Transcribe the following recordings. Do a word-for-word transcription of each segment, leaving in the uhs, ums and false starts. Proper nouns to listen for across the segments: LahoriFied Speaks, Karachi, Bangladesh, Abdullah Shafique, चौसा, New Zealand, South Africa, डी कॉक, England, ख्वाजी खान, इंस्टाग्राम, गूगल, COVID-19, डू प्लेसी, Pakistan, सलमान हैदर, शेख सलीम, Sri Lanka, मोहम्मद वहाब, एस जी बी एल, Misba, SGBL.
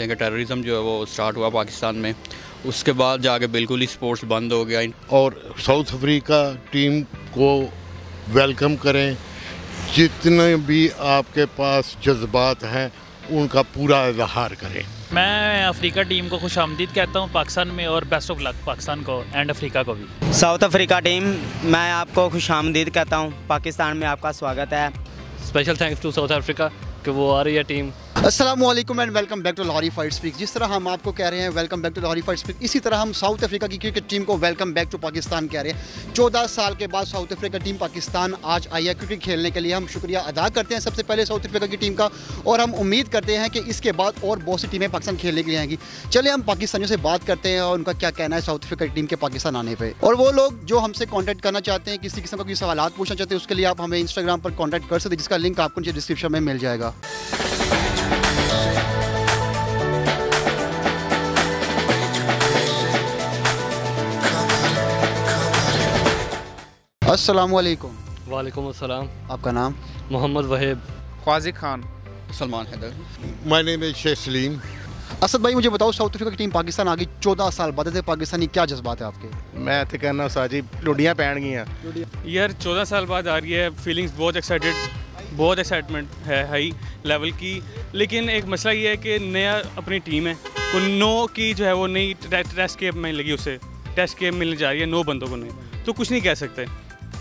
सकते हैं कि टेररिज़म जो है वो स्टार्ट हुआ पाकिस्तान में, उसके बाद जाके बिल्कुल ही स्पोर्ट्स बंद हो गया। और साउथ अफ्रीका टीम को वेलकम करें, जितने भी आपके पास जज्बात हैं उनका पूरा इजहार करें। मैं अफ्रीका टीम को खुश आमदीद कहता हूँ पाकिस्तान में, और बेस्ट ऑफ लक पाकिस्तान को एंड अफ्रीका को भी। साउथ अफ्रीका टीम, मैं आपको खुश आमदीद कहता हूँ, पाकिस्तान में आपका स्वागत है। Special thanks to South Africa कि वो आ रही है टीम। अस्सलाम वालेकुम and welcome back to LahoriFied Speaks। जिस तरह हम आपको कह रहे हैं welcome back to LahoriFied Speaks, इसी तरह हम साउथ अफ्रीका की क्रिकेट टीम को वेलकम बैक टू पाकिस्तान कह रहे हैं। चौदह साल के बाद साउथ अफ्रीका टीम पाकिस्तान आज आई है क्रिकेट खेलने के लिए। हम शुक्रिया अदा करते हैं सबसे पहले साउथ अफ्रीका की टीम का, और हम उम्मीद करते हैं कि इसके बाद और बहुत सी टीमें पाकिस्तान खेलने के लिए आएंगी। चले हम पाकिस्तानियों से बात करते हैं और उनका क्या कहना है साउथ अफ्रीका टीम के पाकिस्तान आने पर। और वो लोग जो हमसे कॉन्टैक्ट करना चाहते हैं, किसी किस्म का कोई सवाल पूछना चाहते हैं, उसके लिए आप हमें इंस्टाग्राम पर कॉन्टैक्ट कर सकते हैं, जिसका लिंक आपको नीचे डिस्क्रिप्शन में मिल जाएगा। अस्सलाम वालेकुम। वालेकुम अस्सलाम। आपका नाम? मोहम्मद वहाब। ख्वाजी खान। सलमान हैदर। My name is शेख सलीम। Asad भाई, मुझे बताओ साउथ अफ्रीका की टीम पाकिस्तान आ गई चौदह साल बाद, पाकिस्तानी क्या जज्बात है आपके? मैं तो कहना साजी लुडियाँ पहन गई यार, चौदह साल बाद आ रही है। फीलिंग्स बहुत एक्साइटेड, बहुत एक्साइटमेंट है हाई लेवल की, लेकिन एक मसला ये है कि नया अपनी टीम है, नो की जो है वो नई टेस्ट कैंप में लगी, उसे टेस्ट कैंप मिलने जा रही है नौ बंदों को, नहीं तो कुछ नहीं कह सकते।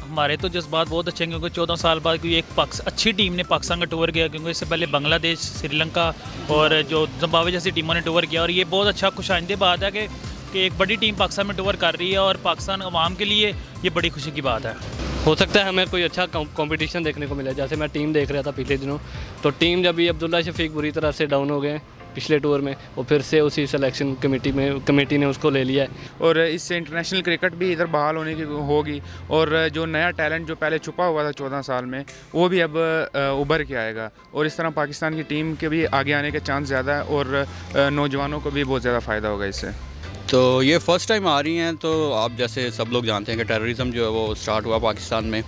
हमारे तो जज्बात बहुत अच्छे हैं क्योंकि चौदह साल बाद कोई एक पाकिस्तान अच्छी टीम ने पाकिस्तान का टूर किया, क्योंकि इससे पहले बांग्लादेश, श्रीलंका और जो जिम्बाब्वे जैसी टीमों ने टूर किया, और ये बहुत अच्छा खुशाइंदे बात है कि, कि एक बड़ी टीम पाकिस्तान में टूर कर रही है, और पाकिस्तान अवाम के लिए ये बड़ी खुशी की बात है। हो सकता है हमें कोई अच्छा कॉम्पिटिशन देखने को मिला। जैसे मैं टीम देख रहा था पिछले दिनों, तो टीम जब ये अब्दुल्ला शफीक बुरी तरह से डाउन हो गए पिछले टूर में, और फिर से उसी सिलेक्शन कमेटी में कमेटी ने उसको ले लिया है, और इससे इंटरनेशनल क्रिकेट भी इधर बहाल होने की होगी, और जो नया टैलेंट जो पहले छुपा हुआ था चौदह साल में, वो भी अब उभर के आएगा, और इस तरह पाकिस्तान की टीम के भी आगे आने के चांस ज़्यादा है, और नौजवानों को भी बहुत ज़्यादा फ़ायदा होगा इससे। तो ये फ़र्स्ट टाइम आ रही हैं, तो आप जैसे सब लोग जानते हैं कि टेररिज़म जो है वो स्टार्ट हुआ पाकिस्तान में,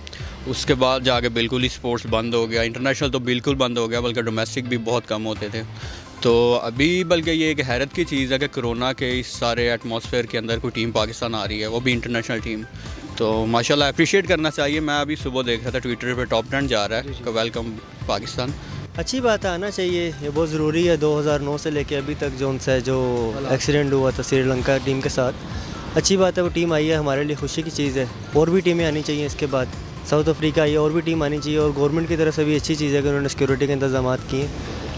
उसके बाद जाके बिल्कुल ही स्पोर्ट्स बंद हो गया, इंटरनेशनल तो बिल्कुल बंद हो गया, बल्कि डोमेस्टिक भी बहुत कम होते थे। तो अभी बल्कि ये एक हैरत की चीज़ है कि कोरोना के इस सारे एटमॉस्फेयर के अंदर कोई टीम पाकिस्तान आ रही है, वो भी इंटरनेशनल टीम, तो माशाल्लाह अप्रिशिएट करना चाहिए। मैं अभी सुबह देख रहा था ट्विटर पे टॉप टेन जा रहा है कि वेलकम पाकिस्तान, अच्छी बात आना चाहिए, ये बहुत ज़रूरी है। दो हज़ार नौ से लेके अभी तक जो उनसे जो एक्सीडेंट हुआ था श्रीलंका टीम के साथ, अच्छी बात है वो टीम आई है, हमारे लिए खुशी की चीज़ है। और भी टीमें आनी चाहिए, इसके बाद साउथ अफ्रीका आई, और भी टीम आनी चाहिए, और गवर्नमेंट की तरफ से भी अच्छी चीज़ है कि उन्होंने सिक्योरिटी के इंतजाम किए,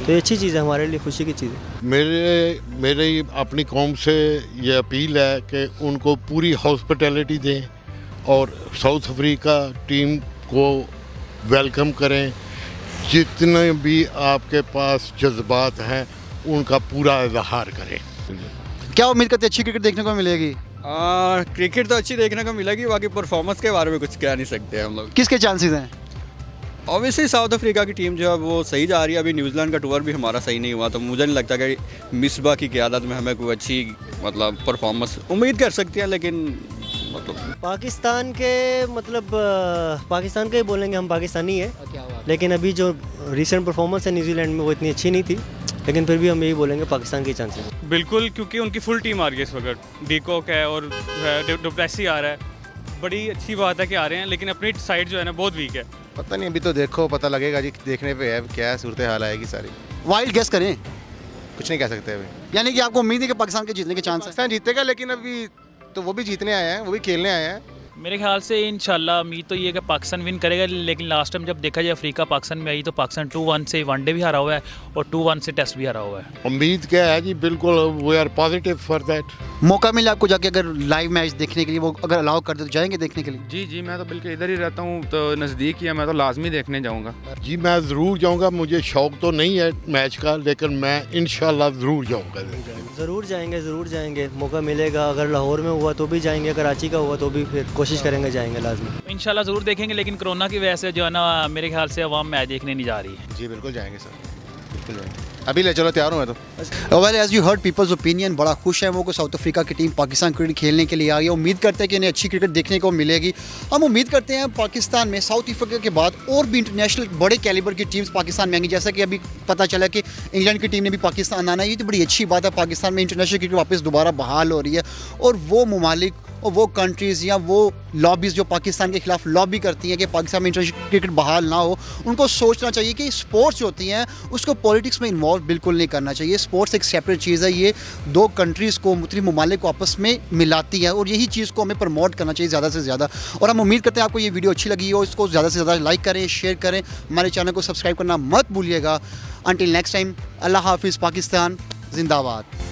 तो ये अच्छी चीज़ है, हमारे लिए खुशी की चीज़ है। मेरे मेरे अपनी कौम से ये अपील है कि उनको पूरी हॉस्पिटैलिटी दें और साउथ अफ्रीका टीम को वेलकम करें, जितने भी आपके पास जज्बात हैं उनका पूरा इजहार करें। क्या उम्मीद करते हैं अच्छी क्रिकेट देखने को मिलेगी? आ, क्रिकेट तो अच्छी देखने को मिलेगी, बाकी परफॉर्मेंस के बारे में कुछ कह नहीं सकते हम लोग। किसके चांसेस हैं? ऑब्वियसली साउथ अफ्रीका की टीम जो है वो सही जा रही है। अभी न्यूजीलैंड का टूर भी हमारा सही नहीं हुआ, तो मुझे नहीं लगता कि मिसबा की क़यादत में हमें कोई अच्छी मतलब परफॉर्मेंस उम्मीद कर सकते हैं, लेकिन मतलब पाकिस्तान के मतलब पाकिस्तान का ही बोलेंगे, हम पाकिस्तानी है। लेकिन अभी जो रिसेंट परफॉर्मेंस है न्यूजीलैंड में वो इतनी अच्छी नहीं थी, लेकिन फिर भी हम यही बोलेंगे पाकिस्तान के चांसेस बिल्कुल, क्योंकि उनकी फुल टीम आ रही है इस वक्त, डी कॉक है और डू प्लेसी आ रहा है। बड़ी अच्छी बात है कि आ रहे हैं, लेकिन अपनी साइड जो है ना बहुत वीक है। पता नहीं, अभी तो देखो पता लगेगा जी, देखने पे है क्या सूरत हाल आएगी सारी। वाइल्ड गेस करें, कुछ नहीं कह सकते अभी। यानी कि आपको उम्मीद है कि पाकिस्तान के जीतने के चांस? पाकिस्तान जीतेगा, लेकिन अभी तो वो भी जीतने आए हैं, वो भी खेलने आए हैं। मेरे ख्याल से इंशाल्लाह उम्मीद तो ये है कि पाकिस्तान विन करेगा, लेकिन लास्ट टाइम जब देखा जाए अफ्रीका पाकिस्तान में आई तो पाकिस्तान टू वन से वनडे भी हारा हुआ है और टू वन से टेस्ट भी हारा हुआ है। उम्मीद क्या है जी, बिल्कुल we are positive for that. मौका मिला आपको जाके अगर लाइव मैच देखने के लिए, वो अगर अलाउ कर दे तो जाएंगे देखने के लिए? जी जी, मैं तो बिल्कुल इधर ही रहता हूँ, तो नज़दीक ही है, मैं तो लाजमी देखने जाऊँगा जी, मैं ज़रूर जाऊँगा। मुझे शौक तो नहीं है मैच का, लेकिन मैं इंशाल्लाह ज़रूर जाऊँगा। ज़रूर जाएँगे, ज़रूर जाएँगे, मौका मिलेगा। अगर लाहौर में हुआ तो भी जाएँगे, कराची का हुआ तो भी फिर कोशिश करेंगे जाएंगे लाजमी, इंशाल्लाह ज़रूर देखेंगे। लेकिन कोरोना की वजह से जो है ना मेरे ख्याल से अवाम मैच देखने नहीं जा रही है। जी बिल्कुल जाएंगे सर, बिल्कुल जाएंगे। अभी ले चलो, तैयार हूँ मैं तो। Well as you heard people's opinion, बड़ा खुश है वो को साउथ अफ्रीका की टीम पाकिस्तान क्रिकेट खेलने के लिए आई है। उम्मीद करते हैं कि इन्हें अच्छी क्रिकेट देखने को मिलेगी। हम उम्मीद करते हैं पाकिस्तान में साउथ अफ्रीका के बाद और भी इंटरनेशनल बड़े कैलिबर की टीम्स पाकिस्तान में आएंगी, जैसा कि अभी पता चला कि इंग्लैंड की टीम ने भी पाकिस्तान आना है। ये तो बड़ी अच्छी बात है, पाकिस्तान में इंटरनेशनल क्रिकेट वापस दोबारा बहाल हो रही है और वो ममालिक और वो कंट्रीज़ या वो लॉबीज़ जो पाकिस्तान के खिलाफ लॉबी करती हैं कि पाकिस्तान में इंटरनेशनल क्रिकेट बहाल ना हो, उनको सोचना चाहिए कि स्पोर्ट्स होती हैं उसको पॉलिटिक्स में इन्वॉल्व बिल्कुल नहीं करना चाहिए। स्पोर्ट्स एक सेपरेट चीज़ है, ये दो कंट्रीज़ को मुख्तलिफ ममालिक को आपस में मिलाती है और यही चीज़ को हमें प्रमोट करना चाहिए ज़्यादा से ज़्यादा। और हम उम्मीद करते हैं आपको ये वीडियो अच्छी लगी हो, इसको ज़्यादा से ज़्यादा लाइक करें, शेयर करें, हमारे चैनल को सब्सक्राइब करना मत भूलिएगा। अंटिल नेक्स्ट टाइम, अल्लाह हाफिज़, पाकिस्तान जिंदाबाद।